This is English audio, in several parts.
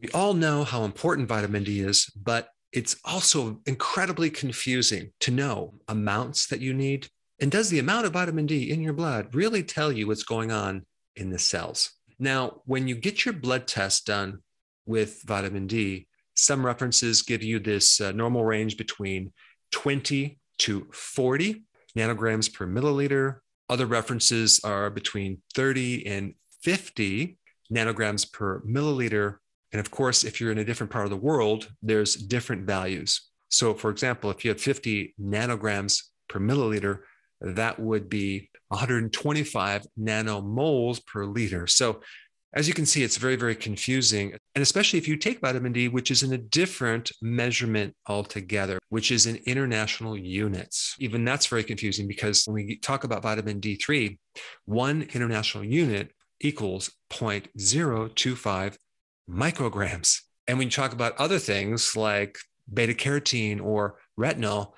We all know how important vitamin D is, but it's also incredibly confusing to know amounts that you need. And does the amount of vitamin D in your blood really tell you what's going on in the cells? Now, when you get your blood test done with vitamin D, some references give you this normal range between 20 to 40 nanograms per milliliter. Other references are between 30 and 50 nanograms per milliliter. And of course, if you're in a different part of the world, there's different values. So for example, if you have 50 nanograms per milliliter, that would be 125 nanomoles per liter. So as you can see, it's very, very confusing. And especially if you take vitamin D, which is in a different measurement altogether, which is in international units. Even that's very confusing because when we talk about vitamin D3, one international unit equals 0.025 micrograms. And when you talk about other things like beta carotene or retinol,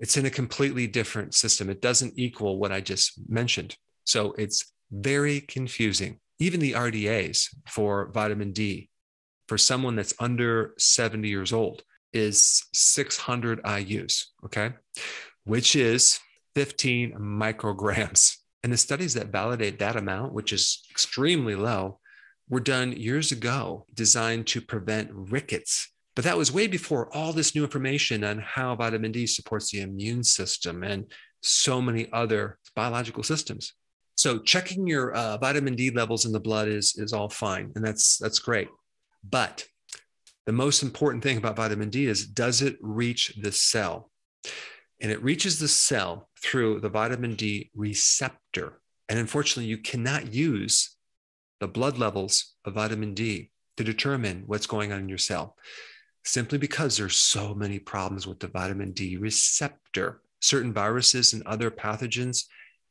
it's in a completely different system. It doesn't equal what I just mentioned. So it's very confusing. Even the RDAs for vitamin D for someone that's under 70 years old is 600 IUs, okay? Which is 15 micrograms. And the studies that validate that amount, which is extremely low, were done years ago, designed to prevent rickets. But that was way before all this new information on how vitamin D supports the immune system and so many other biological systems. So checking your vitamin D levels in the blood is all fine, and that's great. But the most important thing about vitamin D is, does it reach the cell? And it reaches the cell through the vitamin D receptor. And unfortunately, you cannot use the blood levels of vitamin D to determine what's going on in your cell, simply because there's so many problems with the vitamin D receptor. Certain viruses and other pathogens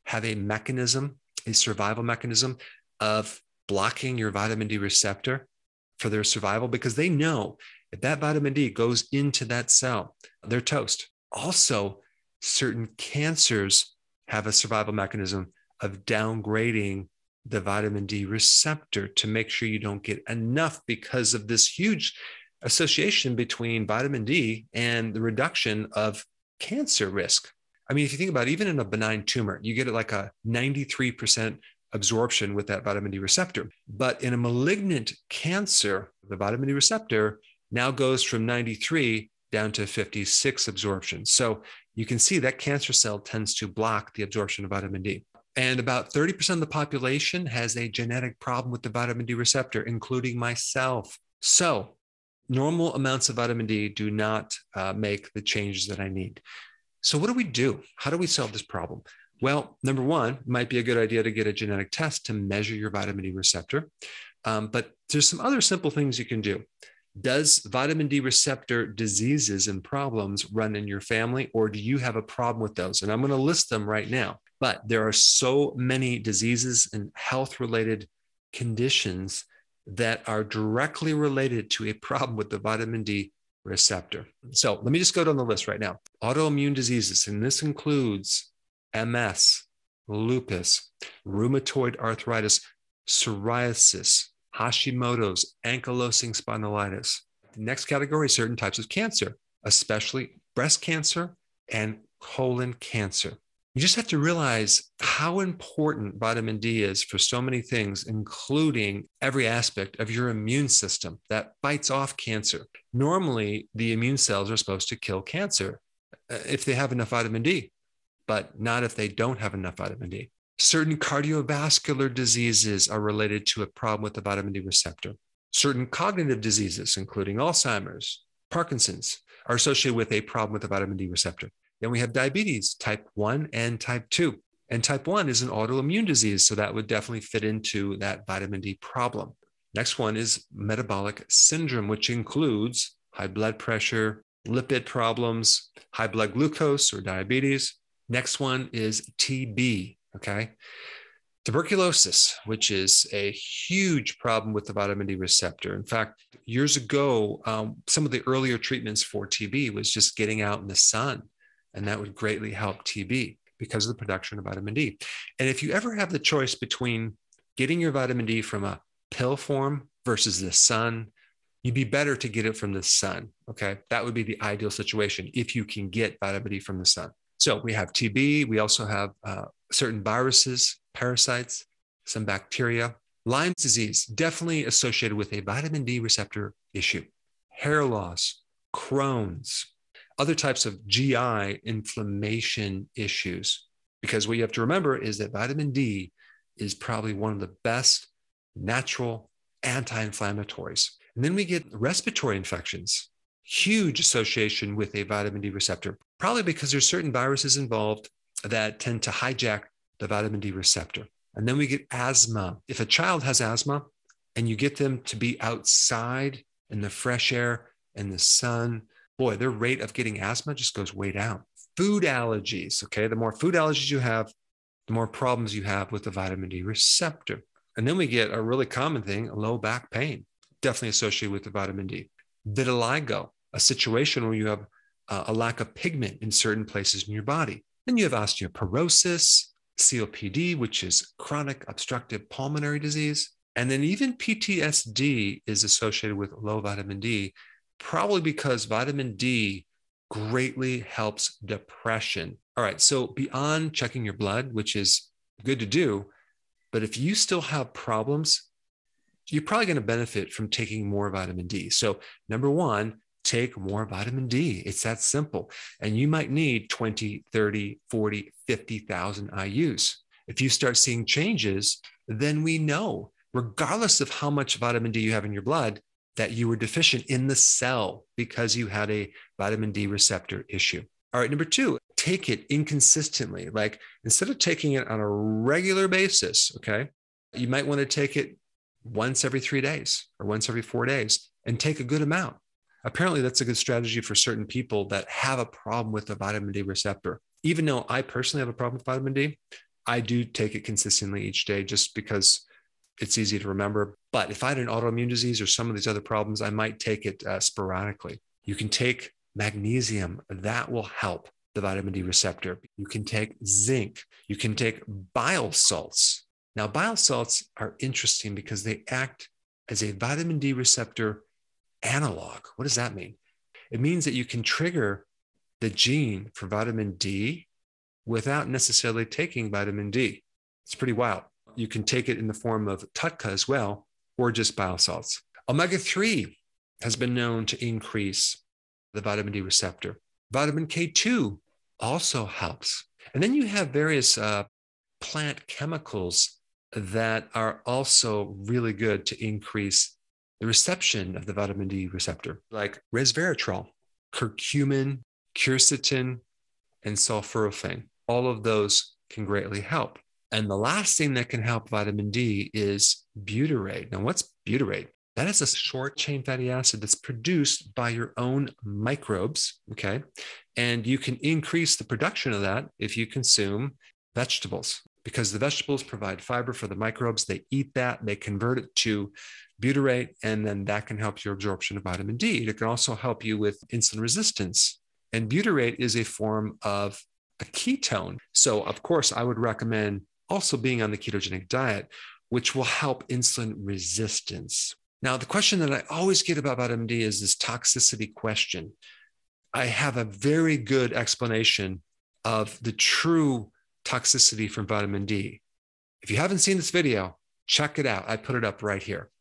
have a mechanism, a survival mechanism of blocking your vitamin D receptor for their survival, because they know if that vitamin D goes into that cell, they're toast. Also, certain cancers have a survival mechanism of downgrading the vitamin D receptor to make sure you don't get enough because of this huge association between vitamin D and the reduction of cancer risk. I mean, if you think about it, even in a benign tumor, you get like a 93% absorption with that vitamin D receptor. But in a malignant cancer, the vitamin D receptor now goes from 93 down to 56 absorption. So you can see that cancer cell tends to block the absorption of vitamin D. And about 30% of the population has a genetic problem with the vitamin D receptor, including myself. So normal amounts of vitamin D do not make the changes that I need. So what do we do? How do we solve this problem? Well, number one, it might be a good idea to get a genetic test to measure your vitamin D receptor. But there's some other simple things you can do. Does vitamin D receptor diseases and problems run in your family, or do you have a problem with those? And I'm going to list them right now. But there are so many diseases and health-related conditions that are directly related to a problem with the vitamin D receptor. So let me just go down the list right now. Autoimmune diseases, and this includes MS, lupus, rheumatoid arthritis, psoriasis, Hashimoto's, ankylosing spondylitis. The next category, certain types of cancer, especially breast cancer and colon cancer. You just have to realize how important vitamin D is for so many things, including every aspect of your immune system that fights off cancer. Normally, the immune cells are supposed to kill cancer if they have enough vitamin D, but not if they don't have enough vitamin D. Certain cardiovascular diseases are related to a problem with the vitamin D receptor. Certain cognitive diseases, including Alzheimer's, Parkinson's, are associated with a problem with the vitamin D receptor. Then we have diabetes, type 1 and type 2. And type 1 is an autoimmune disease, so that would definitely fit into that vitamin D problem. Next one is metabolic syndrome, which includes high blood pressure, lipid problems, high blood glucose or diabetes. Next one is TB, okay? Tuberculosis, which is a huge problem with the vitamin D receptor. In fact, years ago, some of the earlier treatments for TB was just getting out in the sun. And that would greatly help TB because of the production of vitamin D. And if you ever have the choice between getting your vitamin D from a pill form versus the sun you'd be better to get it from the sun. Okay. That would be the ideal situation if you can get vitamin D from the sun. So we have TB. We also have certain viruses, parasites, some bacteria. Lyme disease, definitely associated with a vitamin D receptor issue. Hair loss, Crohn's, other types of GI inflammation issues. Because what you have to remember is that vitamin D is probably one of the best natural anti-inflammatories. And then we get respiratory infections, huge association with a vitamin D receptor, probably because there's certain viruses involved that tend to hijack the vitamin D receptor. And then we get asthma. If a child has asthma and you get them to be outside in the fresh air and the sun, boy, their rate of getting asthma just goes way down. Food allergies, okay? The more food allergies you have, the more problems you have with the vitamin D receptor. And then we get a really common thing, low back pain, definitely associated with the vitamin D. Vitiligo, a situation where you have a lack of pigment in certain places in your body. Then you have osteoporosis, COPD, which is chronic obstructive pulmonary disease. And then even PTSD is associated with low vitamin D, probably because vitamin D greatly helps depression. All right. So beyond checking your blood, which is good to do, but if you still have problems, you're probably going to benefit from taking more vitamin D. So number one, take more vitamin D. It's that simple. And you might need 20, 30, 40, 50,000 IUs. If you start seeing changes, then we know, regardless of how much vitamin D you have in your blood, that you were deficient in the cell because you had a vitamin D receptor issue. All right, number two, take it inconsistently. Like instead of taking it on a regular basis, okay, you might want to take it once every 3 days or once every 4 days and take a good amount. Apparently, that's a good strategy for certain people that have a problem with the vitamin D receptor. Even though I personally have a problem with vitamin D, I do take it consistently each day just because it's easy to remember. But if I had an autoimmune disease or some of these other problems, I might take it sporadically. You can take magnesium. That will help the vitamin D receptor. You can take zinc. You can take bile salts. Now, bile salts are interesting because they act as a vitamin D receptor analog. What does that mean? It means that you can trigger the gene for vitamin D without necessarily taking vitamin D. It's pretty wild. You can take it in the form of tutka as well, or just bile salts. Omega-3 has been known to increase the vitamin D receptor. Vitamin K2 also helps. And then you have various plant chemicals that are also really good to increase the reception of the vitamin D receptor, like resveratrol, curcumin, quercetin, and sulforaphane. All of those can greatly help. And the last thing that can help vitamin D is butyrate. Now, what's butyrate? That is a short-chain fatty acid that's produced by your own microbes, okay? And you can increase the production of that if you consume vegetables, because the vegetables provide fiber for the microbes. They eat that, they convert it to butyrate, and then that can help your absorption of vitamin D. It can also help you with insulin resistance. And butyrate is a form of a ketone. So, of course, I would recommend also being on the ketogenic diet, which will help insulin resistance. Now, the question that I always get about vitamin D is this toxicity question. I have a very good explanation of the true toxicity from vitamin D. If you haven't seen this video, check it out. I put it up right here.